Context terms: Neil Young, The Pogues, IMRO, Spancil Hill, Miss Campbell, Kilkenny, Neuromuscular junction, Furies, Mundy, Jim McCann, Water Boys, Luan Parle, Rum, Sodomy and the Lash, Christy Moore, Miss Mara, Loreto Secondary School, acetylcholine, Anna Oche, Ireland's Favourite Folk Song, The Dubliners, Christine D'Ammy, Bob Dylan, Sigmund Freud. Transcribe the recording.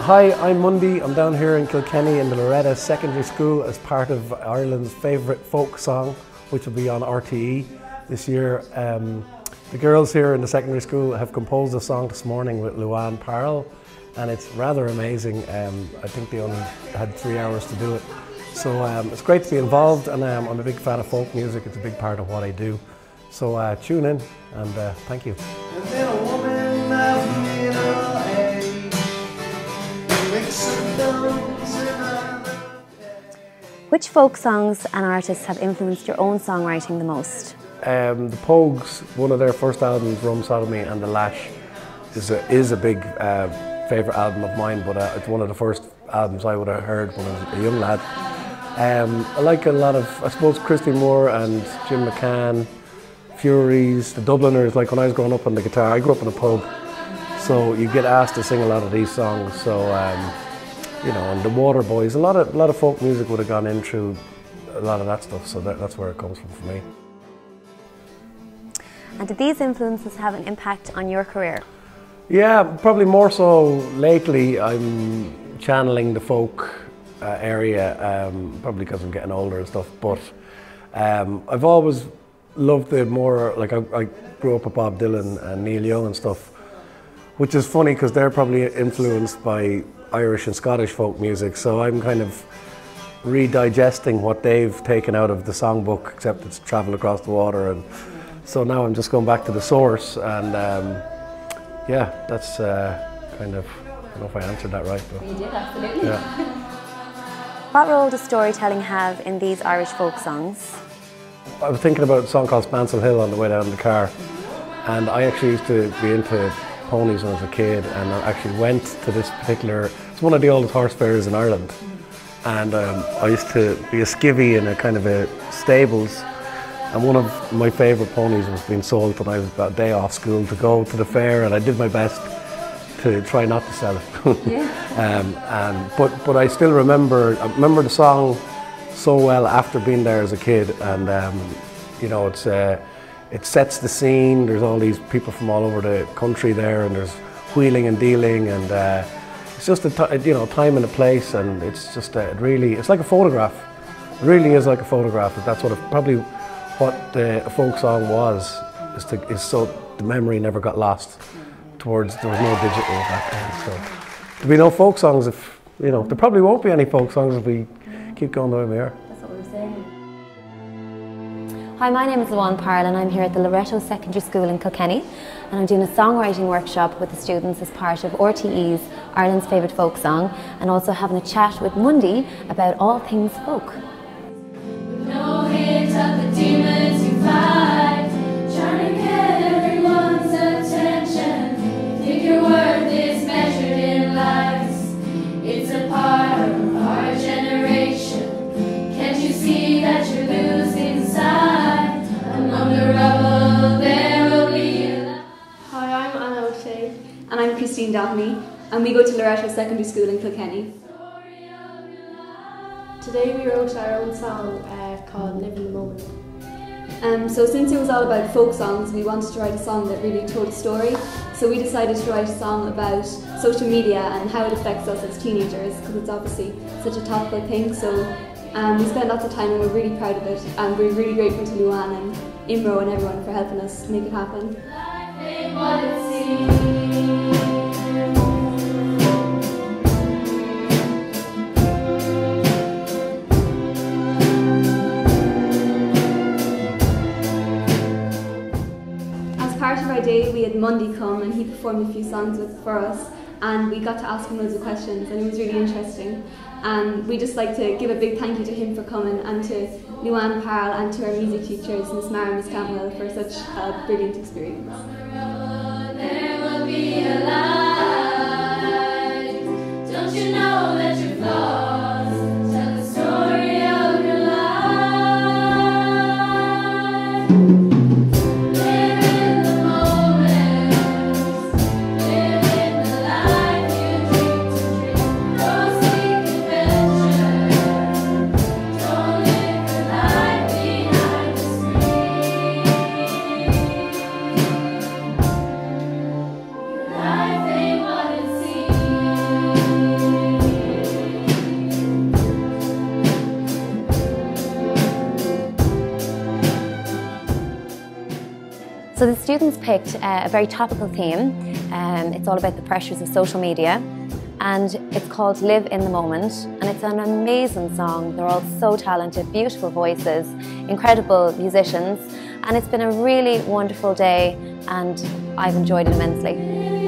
Hi, I'm Mundy. I'm down here in Kilkenny in the Loreto Secondary School as part of Ireland's favourite folk song, which will be on RTE this year. The girls here in the secondary school have composed a song this morning with Luan Parle, and it's rather amazing. I think they only had 3 hours to do it. So it's great to be involved, and I'm a big fan of folk music. It's a big part of what I do. So tune in, and thank you. Which folk songs and artists have influenced your own songwriting the most? The Pogues, one of their first albums, Rum, Sodomy and the Lash, is a big favourite album of mine, but it's one of the first albums I would have heard when I was a young lad. I like a lot of, I suppose, Christy Moore and Jim McCann, Furies, The Dubliners. Like when I was growing up on the guitar, I grew up in a pub, so you get asked to sing a lot of these songs. So. You know, and the Water Boys, a lot of folk music would have gone in through a lot of that stuff, so that's where it comes from for me. And did these influences have an impact on your career? Yeah, probably more so lately. I'm channeling the folk area, probably because I'm getting older and stuff, but I've always loved the more, like I grew up with Bob Dylan and Neil Young and stuff, which is funny because they're probably influenced by Irish and Scottish folk music, so I'm kind of re-digesting what they've taken out of the songbook, except it's travel across the water, and so now I'm just going back to the source, and yeah, that's kind of, I don't know if I answered that right. But, you did, absolutely. Yeah. What role does storytelling have in these Irish folk songs? I was thinking about a song called Spancil Hill on the way down in the car, and I actually used to be into ponies when I was a kid, and I actually went to this particular, it's one of the oldest horse fairs in Ireland, and I used to be a skivvy in a kind of a stables, and one of my favourite ponies was being sold when I was about a day off school to go to the fair, and I did my best to try not to sell it. Yeah. But I still remember the song so well after being there as a kid, and you know, it's it sets the scene. There's all these people from all over the country there, and there's wheeling and dealing, and it's just a time and a place, and it's just it's like a photograph. It really is like a photograph. That's what a folk song was. Is so the memory never got lost. There was no digital back then, so there'll be no folk songs if there probably won't be any folk songs if we keep going the way we are. Hi, my name is Luan Parle, and I'm here at the Loreto Secondary School in Kilkenny, and I'm doing a songwriting workshop with the students as part of RTE's Ireland's Favourite Folk Song, and also having a chat with Mundy about all things folk. No hate of the demons you fight, trying to get everyone's attention. Think your worth is measured in lies. It's a part of our generation. Can't you see that you're losing sight? Hi, I'm Anna Oche. And I'm Christine D'Ammy, and we go to Loreto Secondary School in Kilkenny. Today we wrote our own song called Live in the Moment. So since it was all about folk songs, we wanted to write a song that really told a story. So we decided to write a song about social media and how it affects us as teenagers, because it's obviously such a topical thing. So we spent lots of time, and we're really proud of it, and we're really grateful to Luan and IMRO and everyone for helping us make it happen. As part of our day, we had Mundy come, and he performed a few songs for us, and we got to ask him loads of questions, and it was really interesting. And we just like to give a big thank you to him for coming, and to Luan Parle, and to our music teachers, Miss Mara and Miss Campbell, for such a brilliant experience. There will be a light. Don't you know that you're lost? Tell the story of your life. Live in the moment. So the students picked a very topical theme. It's all about the pressures of social media, and it's called Live in the Moment, and it's an amazing song. They're all so talented, beautiful voices, incredible musicians, and it's been a really wonderful day and I've enjoyed it immensely.